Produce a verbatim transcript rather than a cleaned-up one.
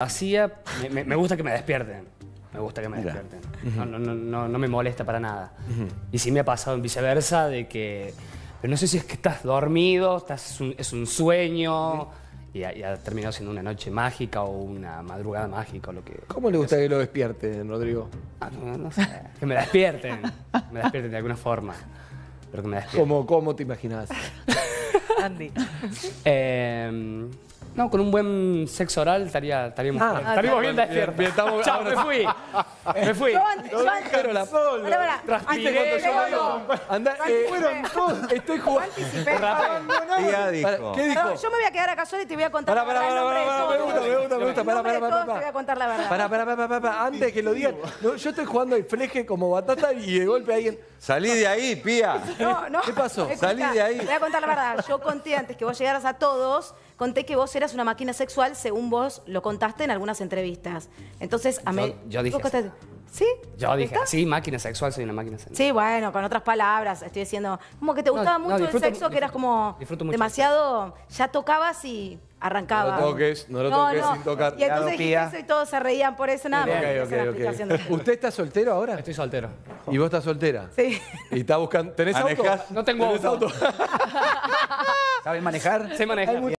Hacía, me, me gusta que me despierten, me gusta que me despierten, no, no, no, no me molesta para nada. Y sí me ha pasado en viceversa de que, pero no sé si es que estás dormido, estás un, es un sueño y ha, y ha terminado siendo una noche mágica o una madrugada mágica o lo que... ¿Cómo le gusta que lo despierten, Rodrigo? Ah, no, no sé, que me despierten, que me despierten de alguna forma, pero que me despierten. ¿Cómo, cómo te imaginabas? Andy. Eh, No, con un buen sexo oral estaría, estaríamos, ah, estaríamos bien despiertos. Chao, me fui. Me fui. Yo antes, yo antes. Transpiré. Fueron todos. Estoy jugando. ¿Qué dijo? Yo me voy a quedar acá sola y te voy a contar la verdad. Me gusta, me gusta, me gusta. Pará, pará, pará. Te voy a contar la verdad. Pará, pará, pará, pará. Antes que lo digan. Yo estoy jugando el fleje como batata y de golpe alguien... Salí de ahí, pía. No, no. ¿Qué pasó? Salí de ahí. Te voy a contar la verdad. Yo conté antes que vos llegaras a todos... Conté que vos eras una máquina sexual, según vos lo contaste en algunas entrevistas. Entonces, a mí... Yo, yo dije contaste... ¿Sí? Yo dije, ¿está? Sí, máquina sexual, soy una máquina sexual. Sí, bueno, con otras palabras, estoy diciendo... Como que te gustaba no, mucho no, disfruto, el sexo, que eras como disfruto mucho demasiado... Ya tocabas y arrancabas. No lo toques, no lo toques no, no. sin tocar. Y entonces dijiste eso y todos se reían por eso, nada más. Okay, okay, okay. ¿Usted está soltero ahora? Estoy soltero. ¿Y vos estás soltera? Sí. ¿Y está buscando... ¿Tenés ¿Anejás? auto? No tengo auto. ¿Sabes manejar? Sé manejar.